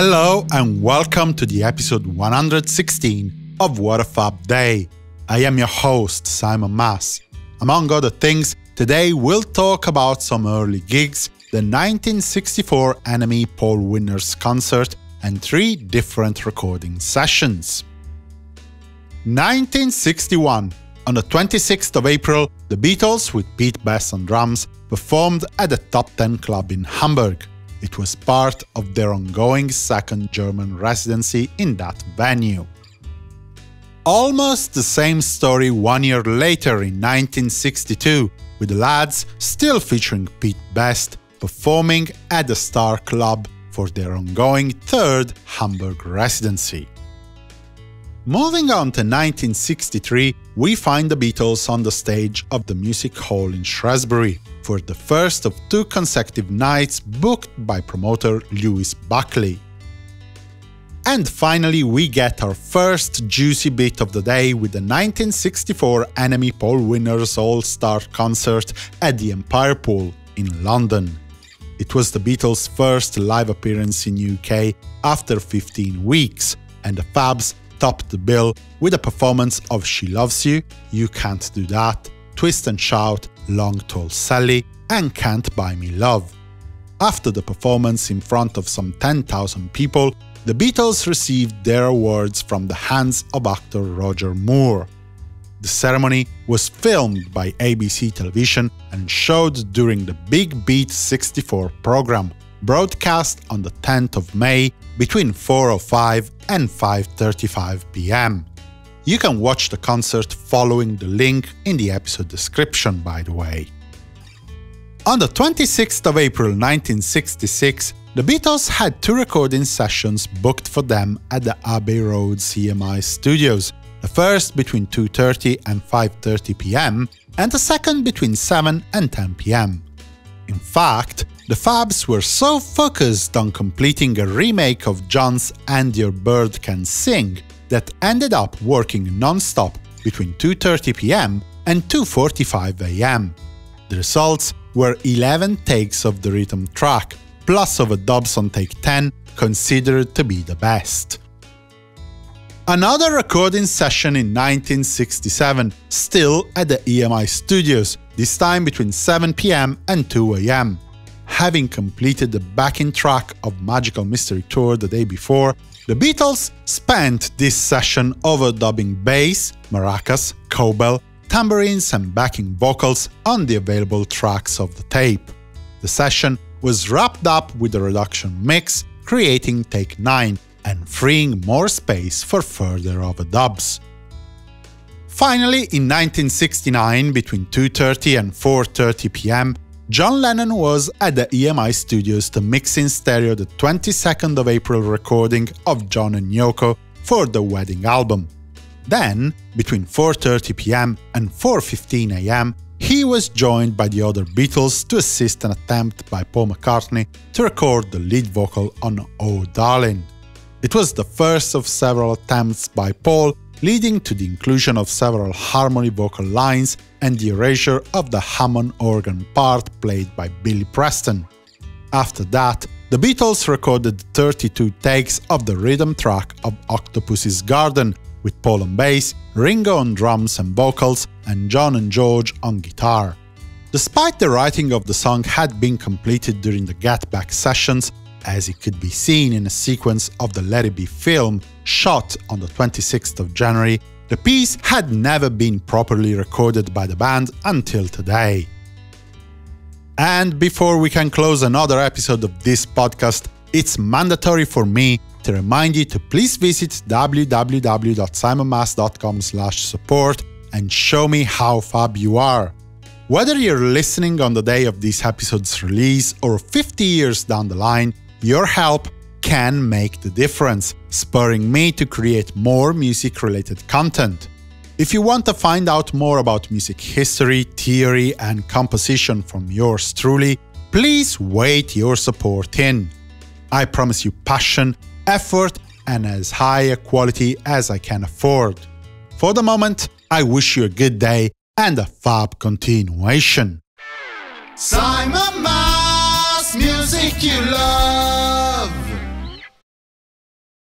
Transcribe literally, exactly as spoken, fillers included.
Hello and welcome to the episode one hundred sixteen of What A Fab Day. I am your host, Simon Mas. Among other things, today we'll talk about some early gigs, the nineteen sixty-four N M E Poll Winners' Concert, and three different recording sessions. nineteen sixty-one. On the twenty-sixth of April, the Beatles, with Pete Best on drums, performed at the Top Ten Club in Hamburg. It was part of their ongoing second German residency in that venue. Almost the same story one year later in nineteen sixty-two, with the lads, still featuring Pete Best, performing at the Star Club for their ongoing third Hamburg residency. Moving on to nineteen sixty-three, we find the Beatles on the stage of the Music Hall in Shrewsbury for the first of two consecutive nights booked by promoter Lewis Buckley. And finally, we get our first juicy bit of the day with the nineteen sixty-four N M E Poll Winners' All-Star Concert at the Empire Pool in London. It was the Beatles' first live appearance in U K after fifteen weeks, and the Fabs topped the bill with a performance of She Loves You, You Can't Do That, Twist and Shout, Long Tall Sally and Can't Buy Me Love. After the performance in front of some ten thousand people, the Beatles received their awards from the hands of actor Roger Moore. The ceremony was filmed by A B C Television and showed during the Big Beat sixty-four program, broadcast on the tenth of May between four oh five and five thirty-five p m. You can watch the concert following the link in the episode description, by the way. On the twenty-sixth of April nineteen sixty-six, the Beatles had two recording sessions booked for them at the Abbey Road E M I Studios, the first between two thirty and five thirty p m and the second between seven and ten p m. In fact, the Fabs were so focused on completing a remake of John's And Your Bird Can Sing that ended up working non-stop between two thirty p m and two forty-five a m. The results were eleven takes of the rhythm track, plus overdubs on take ten, considered to be the best. Another recording session in nineteen sixty-seven, still at the E M I Studios, this time between seven p m and two a m. Having completed the backing track of Magical Mystery Tour the day before, the Beatles spent this session overdubbing bass, maracas, cowbell, tambourines and backing vocals on the available tracks of the tape. The session was wrapped up with a reduction mix, creating take nine and freeing more space for further overdubs. Finally, in nineteen sixty-nine, between two thirty and four thirty p m, John Lennon was at the E M I Studios to mix in stereo the twenty-second of April recording of John and Yoko for the wedding album. Then, between four thirty p m and four fifteen a m, he was joined by the other Beatles to assist an attempt by Paul McCartney to record the lead vocal on Oh! Darling. It was the first of several attempts by Paul, leading to the inclusion of several harmony vocal lines and the erasure of the Hammond organ part played by Billy Preston. After that, the Beatles recorded thirty-two takes of the rhythm track of Octopus's Garden, with Paul on bass, Ringo on drums and vocals, and John and George on guitar. Despite the writing of the song had been completed during the Get Back sessions, as it could be seen in a sequence of the Let It Be film shot on the twenty-sixth of January, the piece had never been properly recorded by the band until today. And before we can close another episode of this podcast, it's mandatory for me to remind you to please visit w w w dot simon mas dot com slash support and show me how fab you are. Whether you're listening on the day of this episode's release or fifty years down the line, your help can make the difference, spurring me to create more music-related content. If you want to find out more about music history, theory and composition from yours truly, please weight your support in. I promise you passion, effort and as high a quality as I can afford. For the moment, I wish you a good day and a fab continuation. Simon Mas, music you love.